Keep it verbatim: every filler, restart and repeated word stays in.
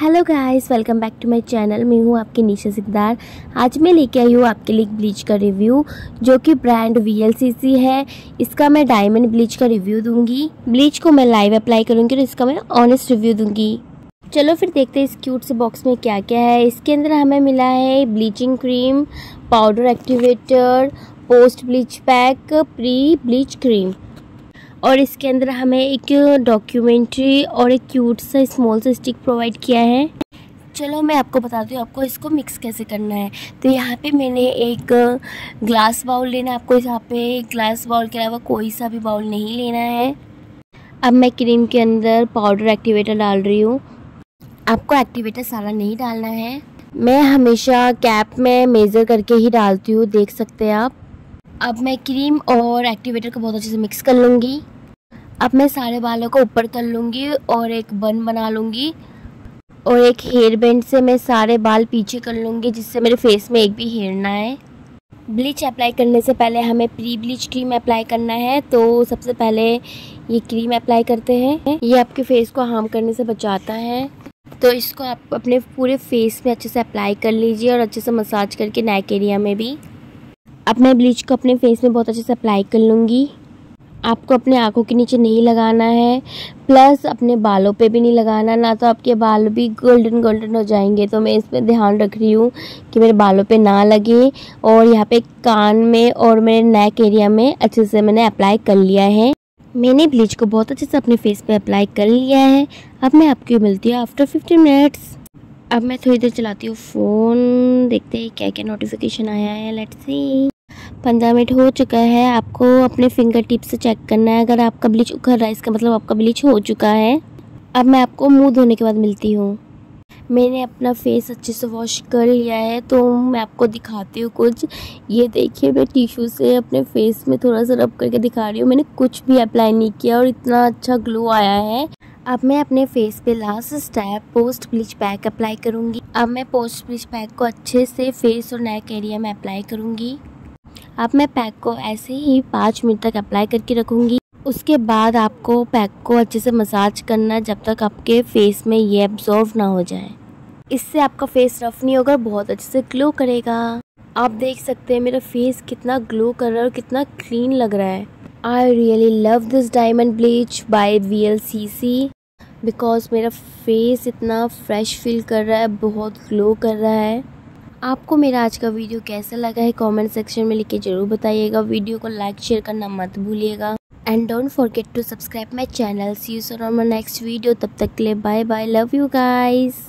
Hello guys, welcome back to my channel. मैं हूँ आपकी निशा सिकदार। आज मैं लेके आई हूँ आपके लिए ब्लीच का रिव्यू, जो कि brand V L C C है। इसका मैं डायमंड ब्लीच का रिव्यू दूंगी। ब्लीच को मैं लाइव अप्लाई करूंगी और इसका मैं ऑनेस्ट रिव्यू दूंगी। चलो फिर देखते हैं इस क्यूट से बॉक्स में क्या क्या है। इसके अंदर हमें मिला है bleaching cream, powder activator, post bleach pack, pre bleach cream, और इसके अंदर हमें एक डॉक्यूमेंट्री और एक क्यूट सा स्मॉल सा स्टिक प्रोवाइड किया है। चलो मैं आपको बताती हूँ आपको इसको मिक्स कैसे करना है। तो यहाँ पे मैंने एक ग्लास बाउल लेना है। आपको यहाँ पे ग्लास बाउल के अलावा कोई सा भी बाउल नहीं लेना है। अब मैं क्रीम के अंदर पाउडर एक्टिवेटर डाल रही हूँ। आपको एक्टिवेटर सारा नहीं डालना है। मैं हमेशा कैप में मेज़र करके ही डालती हूँ, देख सकते हैं आप। अब मैं क्रीम और एक्टिवेटर को बहुत अच्छे से मिक्स कर लूँगी। अब मैं सारे बालों को ऊपर कर लूँगी और एक बन बना लूँगी, और एक हेयर बैंड से मैं सारे बाल पीछे कर लूँगी, जिससे मेरे फेस में एक भी हेयर ना आए। ब्लीच अप्लाई करने से पहले हमें प्री ब्लीच क्रीम अप्लाई करना है। तो सबसे पहले ये क्रीम अप्लाई करते हैं। ये आपके फेस को हार्म करने से बचाता है। तो इसको आप अपने पूरे फेस में अच्छे से अप्लाई कर लीजिए और अच्छे से मसाज करके नेक एरिया में भी। अब मैं ब्लीच को अपने फेस में बहुत अच्छे से अप्लाई कर लूँगी। आपको अपने आँखों के नीचे नहीं लगाना है, प्लस अपने बालों पे भी नहीं लगाना, ना तो आपके बाल भी गोल्डन गोल्डन हो जाएंगे। तो मैं इसमें ध्यान रख रही हूँ कि मेरे बालों पे ना लगे। और यहाँ पे कान में और मेरे नेक एरिया में अच्छे से मैंने अप्लाई कर लिया है। मैंने ब्लीच को बहुत अच्छे से अपने फेस पर अप्लाई कर लिया है। अब मैं आपको मिलती हूँ आफ्टर फिफ्टीन मिनट्स। अब मैं थोड़ी देर चलाती हूँ फ़ोन, देखते हैं क्या क्या नोटिफिकेशन आया है। लेट्स सी, पंद्रह मिनट हो चुका है। आपको अपने फिंगर टिप से चेक करना है। अगर आपका ब्लीच उखड़ रहा है, इसका मतलब आपका ब्लीच हो चुका है। अब मैं आपको मुंह धोने के बाद मिलती हूँ। मैंने अपना फेस अच्छे से वॉश कर लिया है, तो मैं आपको दिखाती हूँ कुछ। ये देखिए, मैं टिश्यू से अपने फेस में थोड़ा सा रब करके दिखा रही हूँ। मैंने कुछ भी अप्लाई नहीं किया और इतना अच्छा ग्लो आया है। अब मैं अपने फेस पे last step post bleach pack apply करूँगी। अब मैं पोस्ट ब्लीच पैक को अच्छे से फेस और नेक एरिया में अप्लाई करूँगी। अब मैं पैक को ऐसे ही पाँच मिनट तक अप्लाई करके रखूँगी। उसके बाद आपको पैक को अच्छे से मसाज करना है, जब तक आपके फेस में ये एब्जॉर्व ना हो जाए। इससे आपका फेस रफ नहीं होगा, बहुत अच्छे से ग्लो करेगा। आप देख सकते हैं मेरा फेस कितना ग्लो कर रहा है और कितना क्लीन लग रहा है। I really love this diamond bleach by V L C C, because मेरा फेस इतना फ्रेश फील कर रहा है, बहुत ग्लो कर रहा है। आपको मेरा आज का वीडियो कैसा लगा है कमेंट सेक्शन में लिख के ज़रूर बताइएगा। वीडियो को लाइक शेयर करना मत भूलिएगा, and don't forget to subscribe my channel. See you soon on my next video. तब तक के लिए bye bye, love you guys.